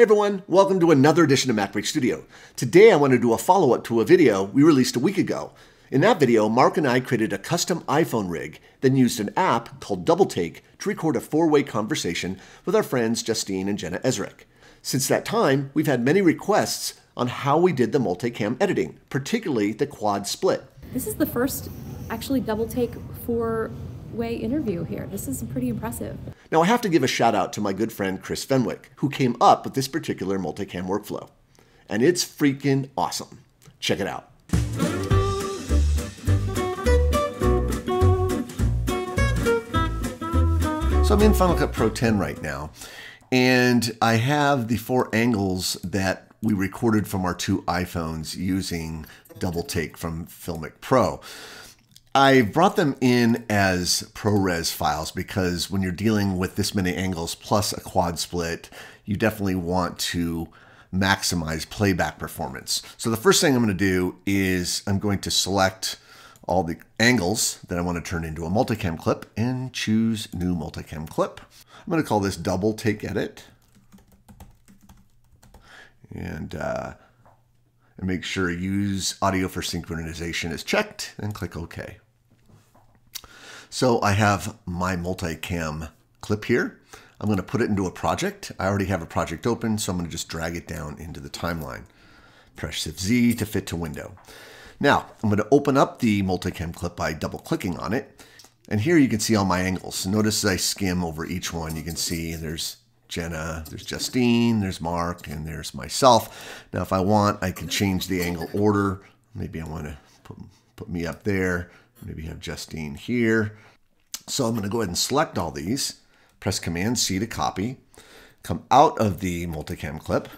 Hey everyone, welcome to another edition of MacBreak Studio. Today I want to do a follow-up to a video we released a week ago. In that video, Mark and I created a custom iPhone rig, then used an app called Double Take to record a four-way conversation with our friends Justine and Jenna Ezrick. Since that time, we've had many requests on how we did the multicam editing, particularly the quad split. This is the first, actually, Double Take four-way interview here. This is pretty impressive. Now I have to give a shout out to my good friend Chris Fenwick, who came up with this particular multicam workflow. And it's freaking awesome. Check it out. So I'm in Final Cut Pro X right now, and I have the four angles that we recorded from our two iPhones using Double Take from Filmic Pro. I brought them in as ProRes files because when you're dealing with this many angles plus a quad split, you definitely want to maximize playback performance. So the first thing I'm going to do is I'm going to select all the angles that I want to turn into a multicam clip and choose new multicam clip. I'm going to call this Double Take Edit and make sure use audio for synchronization is checked and click OK. So I have my multicam clip here. I'm going to put it into a project. I already have a project open, so I'm going to just drag it down into the timeline. Press Shift Z to fit to window. Now I'm going to open up the multicam clip by double clicking on it. And here you can see all my angles. Notice as I skim over each one, you can see there's Jenna, there's Justine, there's Mark, and there's myself. Now, if I want, I can change the angle order. Maybe I want to put me up there. Maybe have Justine here. So I'm going to go ahead and select all these. Press Command-C to copy. Come out of the multicam clip.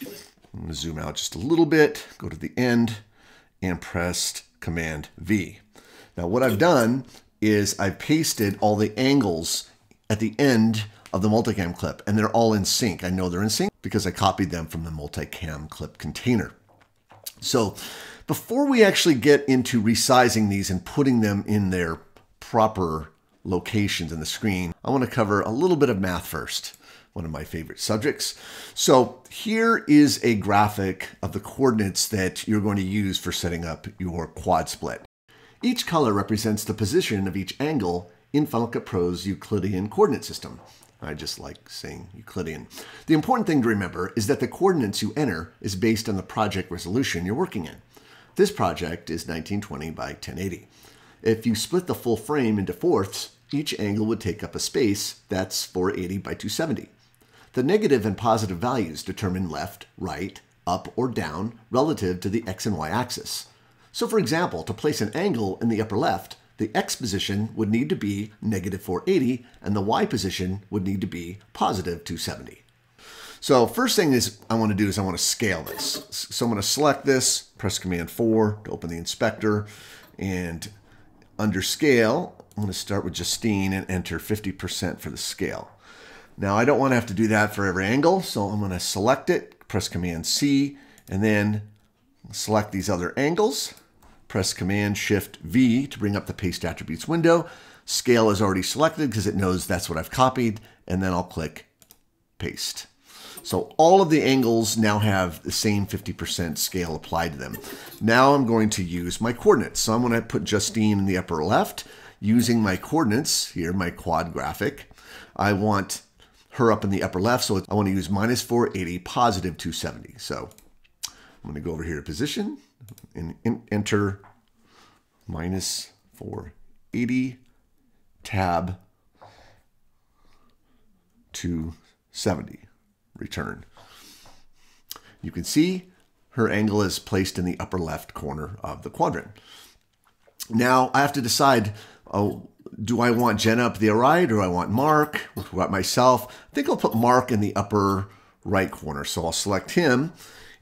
I'm going to zoom out just a little bit. Go to the end and press Command-V. Now, what I've done is I've pasted all the angles at the end of the multicam clip, and they're all in sync. I know they're in sync because I copied them from the multicam clip container. So before we actually get into resizing these and putting them in their proper locations in the screen, I want to cover a little bit of math first, one of my favorite subjects. So here is a graphic of the coordinates that you're going to use for setting up your quad split. Each color represents the position of each angle in Final Cut Pro's Euclidean coordinate system. I just like saying Euclidean. The important thing to remember is that the coordinates you enter is based on the project resolution you're working in. This project is 1920 by 1080. If you split the full frame into fourths, each angle would take up a space that's 480 by 270. The negative and positive values determine left, right, up, or down relative to the X and Y axis. So for example, to place an angle in the upper left, the X position would need to be negative 480, and the Y position would need to be positive 270. So first thing is I want to do is I want to scale this. So I'm going to select this, press Command-4 to open the inspector, and under scale, I'm going to start with Justine and enter 50% for the scale. Now I don't want to have to do that for every angle, so I'm going to select it, press Command-C, and then select these other angles. Press Command-Shift-V to bring up the Paste Attributes window. Scale is already selected because it knows that's what I've copied, and then I'll click Paste. So all of the angles now have the same 50% scale applied to them. Now I'm going to use my coordinates. So I'm going to put Justine in the upper left using my coordinates here, my quad graphic. I want her up in the upper left, so I want to use minus 480, positive 270. So I'm going to go over here to Position and enter minus 480, tab 270, return. You can see her angle is placed in the upper left corner of the quadrant. Now I have to decide, do I want Jenna up the right, or do I want Mark? What about myself? I think I'll put Mark in the upper right corner, so I'll select him.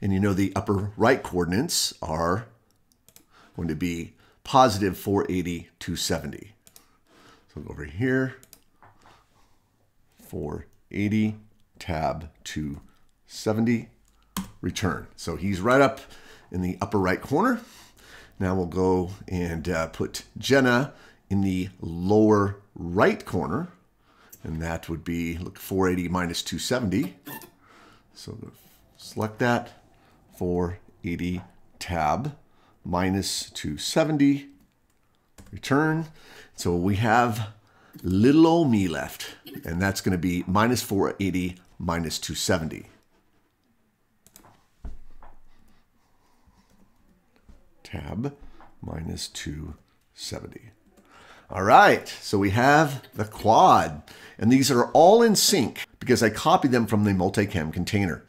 And you know the upper right coordinates are going to be positive 480, 270. So go over here, 480, tab 270, return. So he's right up in the upper right corner. Now we'll go and put Jenna in the lower right corner. And that would be, look, 480 minus 270. So select that, 480 tab, minus 270, return. So we have little old me left, and that's going to be minus 480, minus 270. Tab, minus 270. All right, so we have the quad, and these are all in sync because I copied them from the multicam container.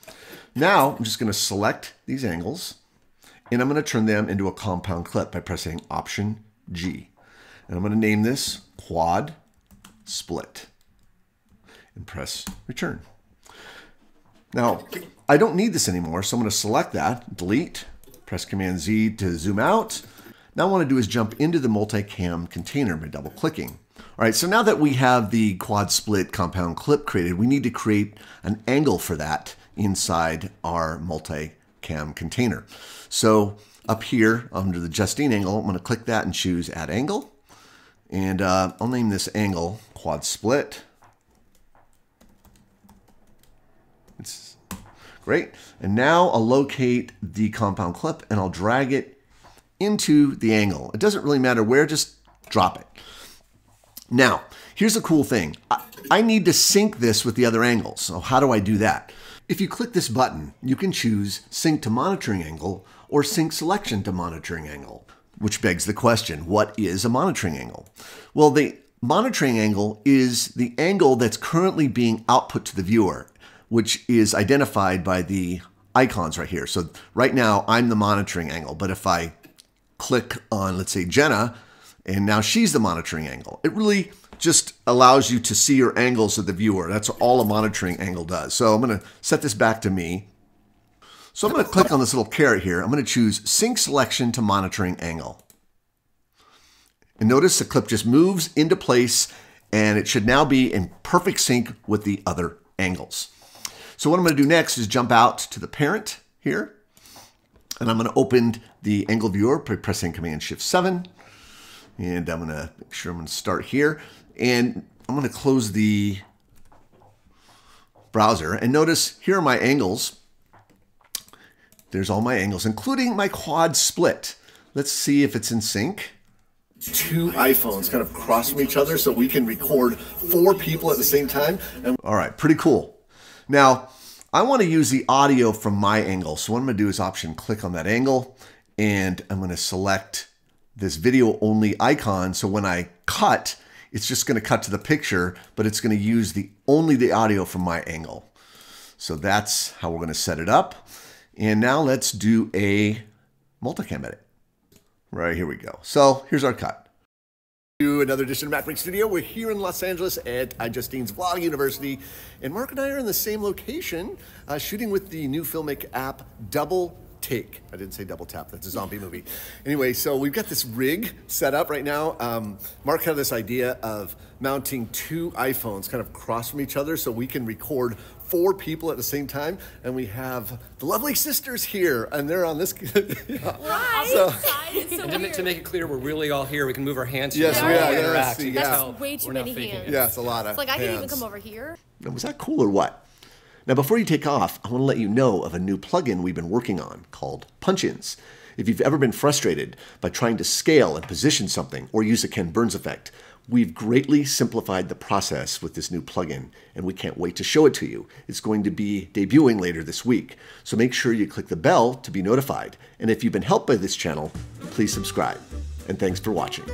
Now I'm just going to select these angles, and I'm going to turn them into a compound clip by pressing Option G. And I'm going to name this Quad Split and press Return. Now, I don't need this anymore, so I'm going to select that, delete, press Command Z to zoom out. Now what I want to do is jump into the multicam container by double clicking. All right, so now that we have the quad split compound clip created, we need to create an angle for that inside our multicam container. So up here under the Justine angle, I'm going to click that and choose Add Angle. And I'll name this angle quad split. It's great. And now I'll locate the compound clip and I'll drag it into the angle. It doesn't really matter where, just drop it. Now, here's a cool thing. I need to sync this with the other angles. So how do I do that? If you click this button, you can choose Sync to Monitoring Angle or Sync Selection to Monitoring Angle, which begs the question, what is a monitoring angle? Well, the monitoring angle is the angle that's currently being output to the viewer, which is identified by the icons right here. So right now I'm the monitoring angle, but if I click on, let's say, Jenna, and now she's the monitoring angle. It really just allows you to see your angles of the viewer. That's all a monitoring angle does. So I'm going to set this back to me. So I'm going to click on this little carrot here. I'm going to choose Sync Selection to Monitoring Angle. And notice the clip just moves into place, and it should now be in perfect sync with the other angles. So what I'm going to do next is jump out to the parent here. And I'm going to open the angle viewer by pressing Command-Shift-7. And I'm going to make sure I'm going to start here. And I'm going to close the browser. And notice here are my angles. There's all my angles, including my quad split. Let's see if it's in sync. Two iPhones kind of cross from each other so we can record four people at the same time. All right, pretty cool. Now, I want to use the audio from my angle. So what I'm going to do is option click on that angle, and I'm going to select this video only icon. So when I cut, it's just going to cut to the picture, but it's going to use only the audio from my angle. So that's how we're going to set it up. And now let's do a multicam edit. Right, here we go. So here's our cut. To another edition of MacBreak Studio. We're here in Los Angeles at Justine's Vlog University, and Mark and I are in the same location shooting with the new Filmic app Double Take. I didn't say double tap, that's a zombie movie. Anyway, so we've got this rig set up right now. Mark had this idea of mounting two iPhones kind of cross from each other so we can record four people at the same time, and we have the lovely sisters here, and they're on this. Yeah. Right. So and to make it clear, we're really all here. We can move our hands. Yes, we are. Interact. Yeah. That's way too many hands. Yeah, it's a lot of. It's like I can even come over here. Now, was that cool or what? Now, before you take off, I want to let you know of a new plugin we've been working on called Punch-Ins. If you've ever been frustrated by trying to scale and position something or use a Ken Burns effect, we've greatly simplified the process with this new plugin, and we can't wait to show it to you. It's going to be debuting later this week, so make sure you click the bell to be notified. And if you've been helped by this channel, please subscribe. And thanks for watching.